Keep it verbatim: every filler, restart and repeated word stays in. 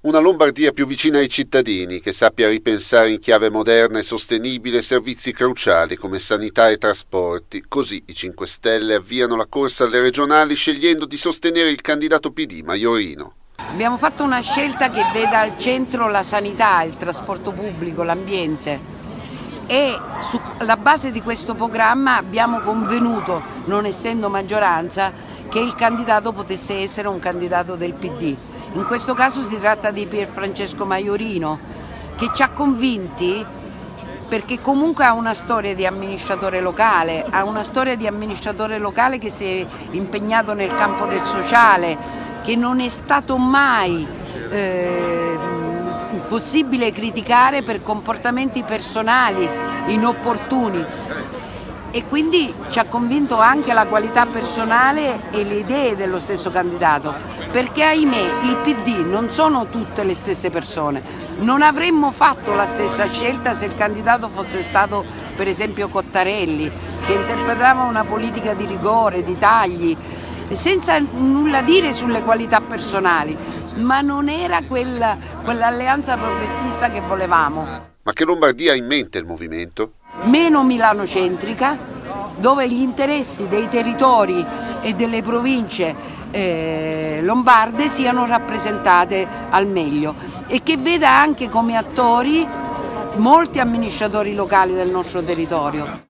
Una Lombardia più vicina ai cittadini, che sappia ripensare in chiave moderna e sostenibile servizi cruciali come sanità e trasporti. Così i cinque Stelle avviano la corsa alle regionali scegliendo di sostenere il candidato P D Majorino. Abbiamo fatto una scelta che veda al centro la sanità, il trasporto pubblico, l'ambiente. E sulla base di questo programma abbiamo convenuto, non essendo maggioranza, che il candidato potesse essere un candidato del P D. In questo caso si tratta di Pierfrancesco Majorino, che ci ha convinti perché comunque ha una storia di amministratore locale, ha una storia di amministratore locale che si è impegnato nel campo del sociale, che non è stato mai eh, possibile criticare per comportamenti personali inopportuni, e quindi ci ha convinto anche la qualità personale e le idee dello stesso candidato, perché ahimè il P D non sono tutte le stesse persone. Non avremmo fatto la stessa scelta se il candidato fosse stato per esempio Cottarelli, che interpretava una politica di rigore, di tagli, senza nulla dire sulle qualità personali, ma non era quella, quell'alleanza progressista che volevamo. Ma che Lombardia ha in mente il movimento? Meno milanocentrica, dove gli interessi dei territori e delle province eh, lombarde siano rappresentate al meglio, e che veda anche come attori molti amministratori locali del nostro territorio.